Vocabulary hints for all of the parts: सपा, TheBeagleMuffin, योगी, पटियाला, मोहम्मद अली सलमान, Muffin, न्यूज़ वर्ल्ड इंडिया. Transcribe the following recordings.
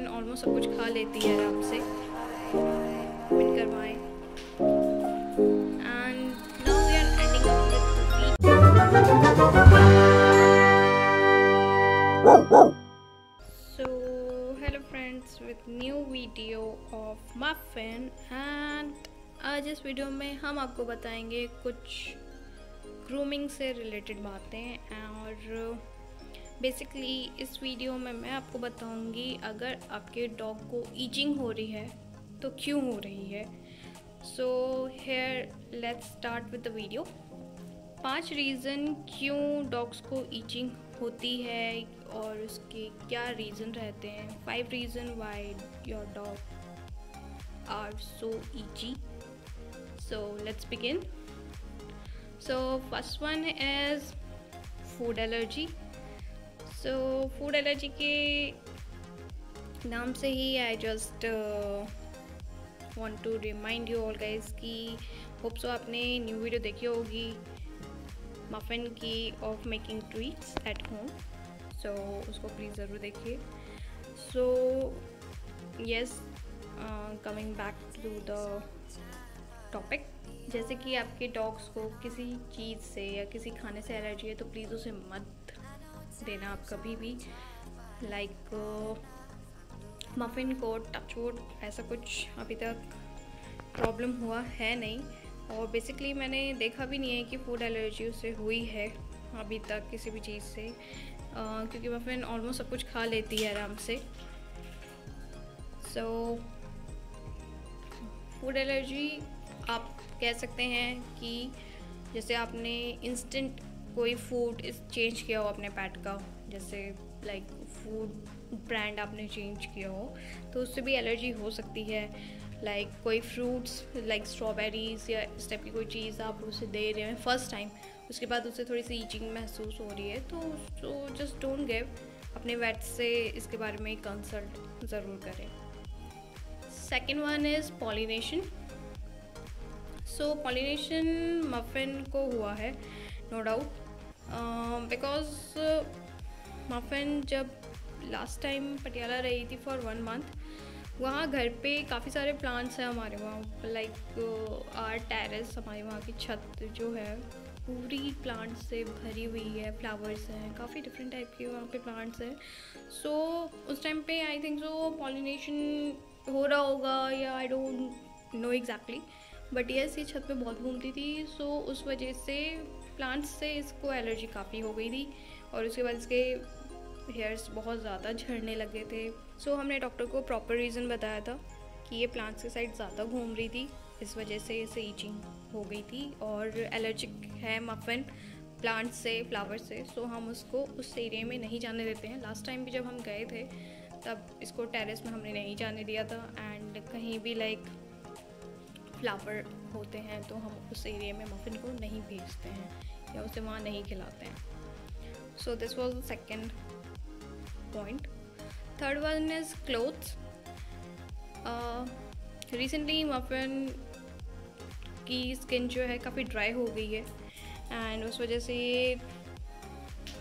Muffin almost सब कुछ खा लेती है आराम से, मुफिन करवाएं। And now we are ending up with hello friends with new video of Muffin. And आज इस वीडियो में हम आपको बताएंगे कुछ ग्रूमिंग से रिलेटेड बातें, और बेसिकली इस वीडियो में मैं आपको बताऊंगी अगर आपके डॉग को ईचिंग हो रही है तो क्यों हो रही है। So here let's start with the video. 5 reason क्यों डॉग्स को ईचिंग होती है और उसके क्या रीज़न रहते हैं। 5 reason why your dog are so itchy. So let's begin. So first one is food allergy. So food allergy के नाम से ही I just want to remind you all guys कि होप सो आपने न्यू वीडियो देखी होगी muffin की of making treats at home, so उसको प्लीज़ ज़रूर देखिए। So yes, coming back to the topic, जैसे कि आपके डॉग्स को किसी चीज़ से या किसी खाने से एलर्जी है तो प्लीज़ उसे मत देना आप कभी भी। लाइक मफिन को टच वुड ऐसा कुछ अभी तक प्रॉब्लम हुआ है नहीं, और बेसिकली मैंने देखा भी नहीं है कि फूड एलर्जी उसे हुई है अभी तक किसी भी चीज़ से, क्योंकि मफिन ऑलमोस्ट सब कुछ खा लेती है आराम से। सो फूड एलर्जी आप कह सकते हैं कि जैसे आपने इंस्टेंट कोई फूड चेंज किया हो अपने पेट का, जैसे लाइक फूड ब्रांड आपने चेंज किया हो तो उससे भी एलर्जी हो सकती है। लाइक कोई फ्रूट्स लाइक स्ट्रॉबेरीज या इस टाइप की कोई चीज़ आप उसे दे रहे हैं फर्स्ट टाइम, उसके बाद उसे थोड़ी सी ईचिंग महसूस हो रही है, तो जस्ट डोंट गिव। अपने वेट से इसके बारे में कंसल्ट ज़रूर करें। Second one is pollination. So pollination Muffin को हुआ है नो डाउट, बिकॉज मफिन जब लास्ट टाइम पटियाला रही थी फॉर 1 month, वहाँ घर पे काफ़ी सारे प्लांट्स हैं हमारे वहाँ। लाइक आर टेरेस, हमारे वहाँ की छत जो है पूरी प्लांट से भरी हुई है, फ्लावर्स हैं, काफ़ी डिफरेंट टाइप के वहाँ पे प्लांट्स हैं। सो उस टाइम पे आई थिंक सो पॉलिनेशन हो रहा होगा या I don't know exactly, but yes ये छत पे बहुत घूमती थी। सो उस वजह से प्लांट्स से इसको एलर्जी काफ़ी हो गई थी, और उसके बाद इसके हेयर्स बहुत ज़्यादा झड़ने लगे थे। सो हमने डॉक्टर को प्रॉपर रीज़न बताया था कि ये प्लांट्स के साइड ज़्यादा घूम रही थी, इस वजह से इसे ईचिंग हो गई थी और एलर्जिक है मफिन प्लांट्स से, फ्लावर्स से। सो हम उसको उस एरिया में नहीं जाने देते हैं। लास्ट टाइम भी जब हम गए थे तब इसको टेरेस में हमने नहीं जाने दिया था, एंड कहीं भी लाइक फ्लावर होते हैं तो हम उस एरिया में मफिन को नहीं भेजते हैं या उसे वहाँ नहीं खिलाते हैं। So this was the second point. Third one is clothes. Recently Muffin की स्किन जो है काफ़ी ड्राई हो गई है, एंड उस वजह से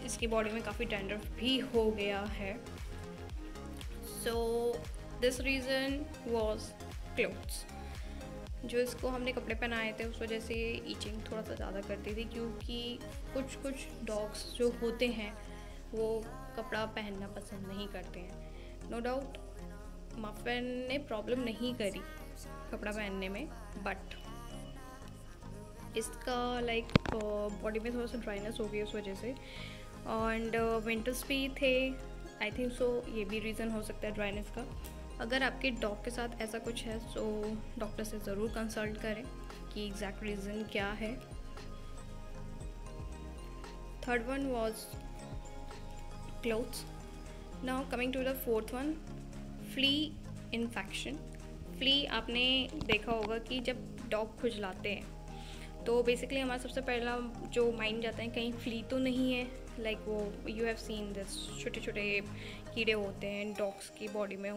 इसकी बॉडी में काफ़ी डैंड्रफ भी हो गया है। So this reason was clothes. जो इसको हमने कपड़े पहनाए थे उस वजह से ईचिंग थोड़ा सा ज़्यादा करती थी, क्योंकि कुछ डॉग्स जो होते हैं वो कपड़ा पहनना पसंद नहीं करते हैं। नो डाउट मफिन ने प्रॉब्लम नहीं करी कपड़ा पहनने में, बट इसका लाइक बॉडी में थोड़ा सा ड्राइनेस हो गई उस वजह से, एंड विंटर्स भी थे आई थिंक सो, ये भी रीज़न हो सकता है ड्राइनेस का। अगर आपके डॉग के साथ ऐसा कुछ है तो डॉक्टर से ज़रूर कंसल्ट करें कि एग्जैक्ट रीज़न क्या है। Third one was clothes. Now coming to the fourth one, flea infection. Flea आपने देखा होगा कि जब डॉग खुजलाते हैं तो बेसिकली हमारा सबसे पहला जो माइंड जाता है कहीं फ्ली तो नहीं है। लाइक वो यू हैव सीन दिस, छोटे छोटे कीड़े होते हैं डॉग्स की बॉडी में,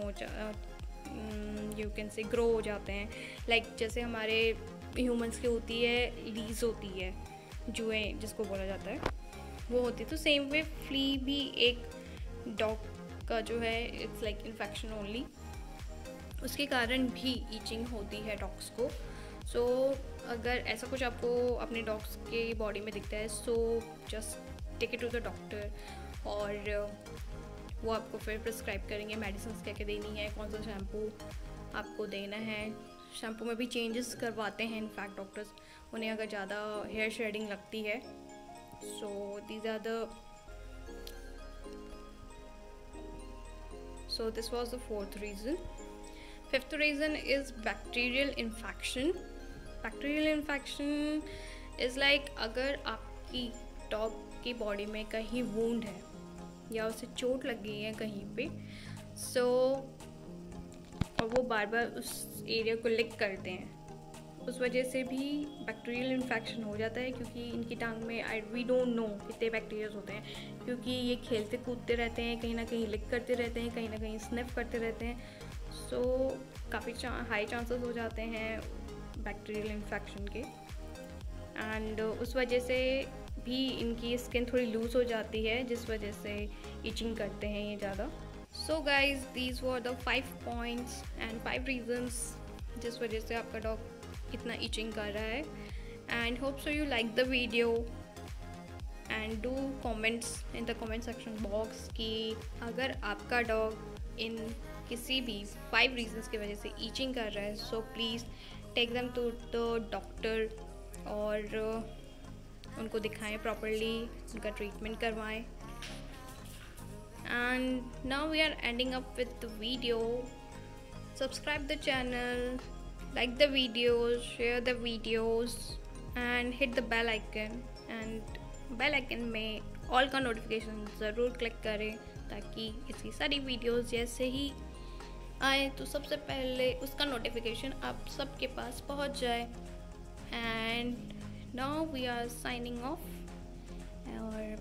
यू कैन से ग्रो हो जाते हैं। लाइक जैसे हमारे ह्यूमंस की होती है लीज, होती है जुएं जिसको बोला जाता है, वो होती है। तो सेम वे फ्ली भी एक डॉग का जो है इट्स लाइक इन्फेक्शन ओनली, उसके कारण भी ईचिंग होती है डॉग्स को। सो अगर ऐसा कुछ आपको अपने डॉग्स के बॉडी में दिखता है so just take it to the doctor, और वो आपको फिर प्रिस्क्राइब करेंगे मेडिसिन क्या क्या देनी है, कौन सा शैम्पू आपको देना है। शैम्पू में भी चेंजेस करवाते हैं इनफैक्ट डॉक्टर्स, उन्हें अगर ज़्यादा हेयर शेडिंग लगती है। So this was the fourth reason. Fifth reason is bacterial infection. Bacterial infection is like अगर आपकी डॉग की बॉडी में कहीं वूंड है या उसे चोट लग गई है कहीं पे, सो और वो बार बार उस एरिया को लिक करते हैं, उस वजह से भी बैक्टीरियल इन्फेक्शन हो जाता है। क्योंकि इनकी टांग में वी डोंट नो कितने बैक्टीरियाज होते हैं, क्योंकि ये खेलते कूदते रहते हैं, कहीं ना कहीं लिक करते रहते हैं, कहीं ना कहीं स्निफ करते रहते हैं। सो काफ़ी हाई चांसेस हो जाते हैं बैक्टीरियल इन्फेक्शन के, एंड उस वजह से भी इनकी स्किन थोड़ी लूज़ हो जाती है, जिस वजह से इचिंग करते हैं ये ज़्यादा। So guys these were the 5 points and 5 reasons जिस वजह से आपका डॉग इतना इचिंग कर रहा है। And hope so you like the video and do comments in the comment section box कि अगर आपका डॉग इन किसी भी 5 रीजन्स की वजह से इचिंग कर रहा है, so please take them to the doctor और उनको दिखाएं प्रॉपर्ली, उनका ट्रीटमेंट करवाएं। And now we are ending up with the video. Subscribe the channel, like the videos, share the videos, and hit the bell icon. And bell icon में all का notification ज़रूर click करें ताकि इसकी सारी videos जैसे ही आए तो सबसे पहले उसका notification आप सबके पास पहुँच जाए। And now we are signing off. और